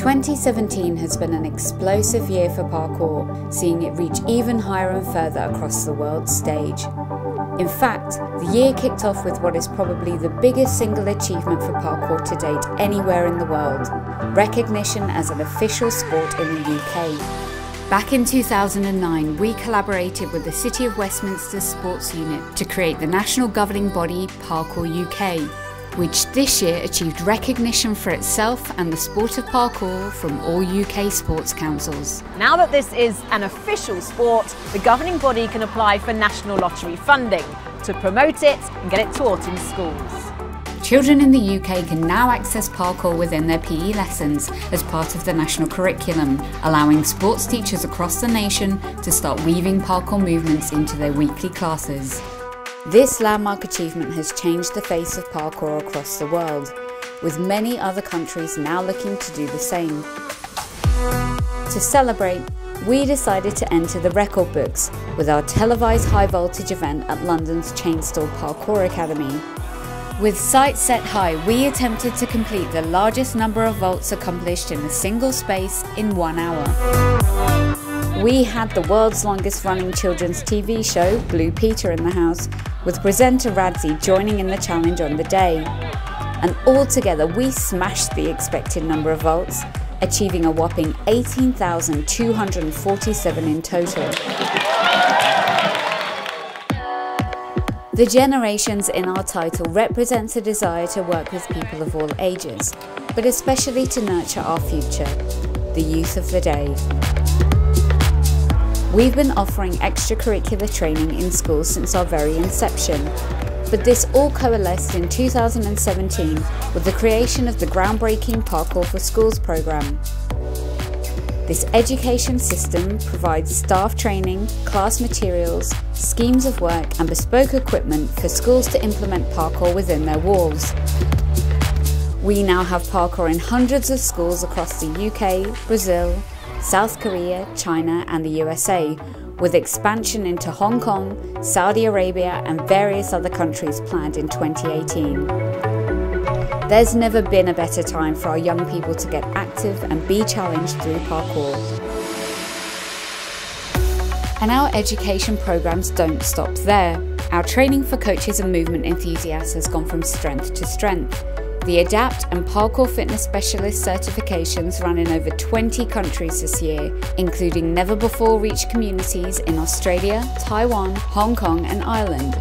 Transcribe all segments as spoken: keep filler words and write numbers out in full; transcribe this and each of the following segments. twenty seventeen has been an explosive year for parkour, seeing it reach even higher and further across the world stage. In fact, the year kicked off with what is probably the biggest single achievement for parkour to date anywhere in the world, recognition as an official sport in the U K. Back in two thousand nine, we collaborated with the City of Westminster Sports Unit to create the national governing body Parkour U K, which this year achieved recognition for itself and the sport of parkour from all U K sports councils. Now that this is an official sport, the governing body can apply for national lottery funding to promote it and get it taught in schools. Children in the U K can now access parkour within their P E lessons as part of the national curriculum, allowing sports teachers across the nation to start weaving parkour movements into their weekly classes. This landmark achievement has changed the face of parkour across the world, with many other countries now looking to do the same. To celebrate, we decided to enter the record books with our televised high voltage event at London's Chainstore Parkour Academy. With sights set high, we attempted to complete the largest number of vaults accomplished in a single space in one hour. We had the world's longest running children's T V show, Blue Peter, in the house, with presenter Radzi joining in the challenge on the day. And altogether, we smashed the expected number of vaults, achieving a whopping eighteen thousand two hundred forty-seven in total. The generations in our title represents a desire to work with people of all ages, but especially to nurture our future, the youth of the day. We've been offering extracurricular training in schools since our very inception, but this all coalesced in two thousand seventeen with the creation of the groundbreaking Parkour for Schools programme. This education system provides staff training, class materials, schemes of work and bespoke equipment for schools to implement parkour within their walls. We now have parkour in hundreds of schools across the U K, Brazil, South Korea, China and the U S A, with expansion into Hong Kong, Saudi Arabia and various other countries planned in twenty eighteen. There's never been a better time for our young people to get active and be challenged through parkour. And our education programmes don't stop there. Our training for coaches and movement enthusiasts has gone from strength to strength. The ADAPT and Parkour Fitness Specialist certifications ran in over twenty countries this year, including never-before-reached communities in Australia, Taiwan, Hong Kong and Ireland.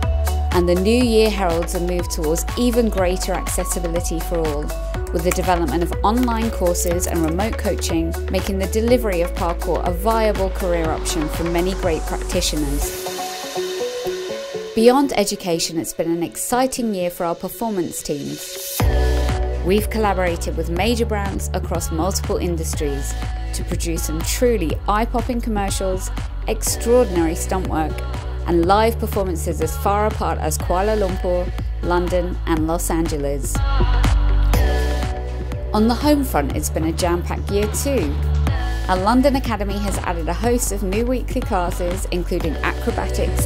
And the new year heralds a move towards even greater accessibility for all, with the development of online courses and remote coaching, making the delivery of parkour a viable career option for many great practitioners. Beyond education, it's been an exciting year for our performance teams. We've collaborated with major brands across multiple industries to produce some truly eye-popping commercials, extraordinary stunt work, and live performances as far apart as Kuala Lumpur, London and Los Angeles. On the home front, it's been a jam-packed year too. Our London Academy has added a host of new weekly classes, including acrobatics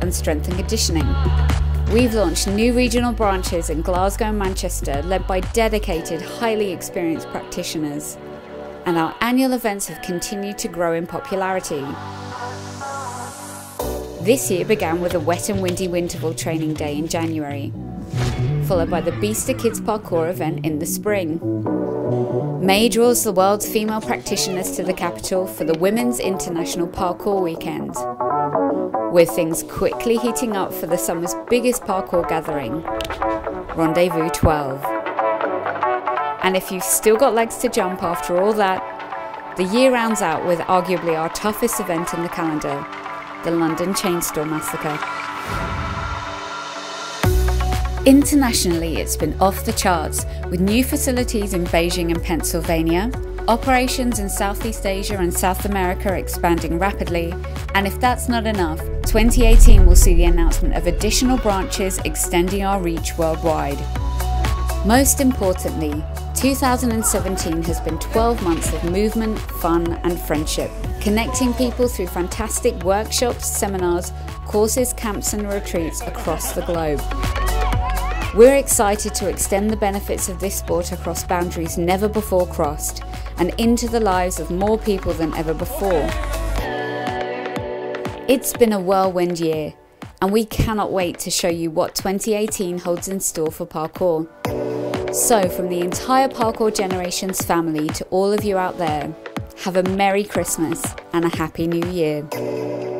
and strength and conditioning. We've launched new regional branches in Glasgow and Manchester, led by dedicated, highly experienced practitioners. And our annual events have continued to grow in popularity. This year began with a wet and windy Winterball training day in January, followed by the Beast of Kids Parkour event in the spring. May draws the world's female practitioners to the capital for the Women's International Parkour Weekend, with things quickly heating up for the summer's biggest parkour gathering, Rendezvous twelve. And if you've still got legs to jump after all that, the year rounds out with arguably our toughest event in the calendar, the London Chainstore Massacre. Internationally, it's been off the charts, with new facilities in Beijing and Pennsylvania, operations in Southeast Asia and South America expanding rapidly, and if that's not enough, twenty eighteen will see the announcement of additional branches extending our reach worldwide. Most importantly, two thousand seventeen has been twelve months of movement, fun and friendship, connecting people through fantastic workshops, seminars, courses, camps and retreats across the globe. We're excited to extend the benefits of this sport across boundaries never before crossed and into the lives of more people than ever before. It's been a whirlwind year, and we cannot wait to show you what twenty eighteen holds in store for parkour. So from the entire Parkour Generations family to all of you out there, have a Merry Christmas and a Happy New Year.